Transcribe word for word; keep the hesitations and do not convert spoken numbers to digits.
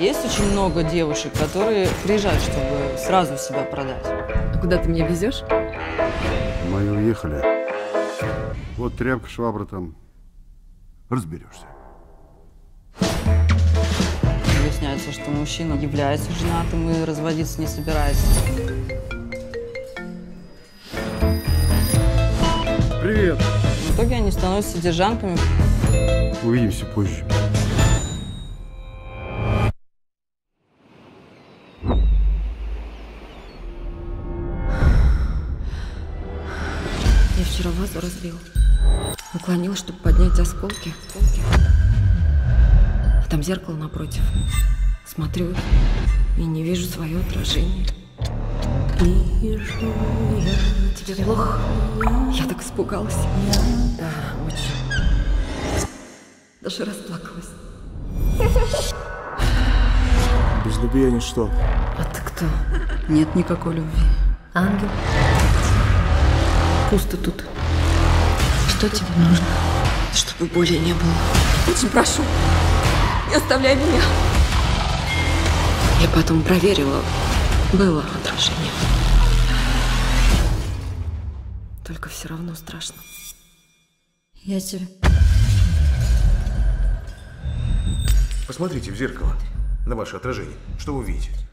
Есть очень много девушек, которые приезжают, чтобы сразу себя продать. А куда ты меня везешь? Мы уехали. Вот тряпка, швабра там. Разберешься. Объясняется, что мужчина является женатым и разводиться не собирается. Привет. В итоге они становятся содержанками. Увидимся позже. Я вчера вазу разбил. Уклонил, чтобы поднять осколки. осколки. А там зеркало напротив. Смотрю и не вижу свое отражение. Вижу я тебе плохо. Я так испугалась. Да, очень. Даже расплакалась. Без любви я ничто. А ты кто? Нет никакой любви. Ангел. Пусто тут. Что тебе нужно? Чтобы боли не было. Очень прошу, не оставляй меня. Я потом проверила. Было отражение. Только все равно страшно. Я тебе... Посмотрите в зеркало на ваше отражение. Что вы видите?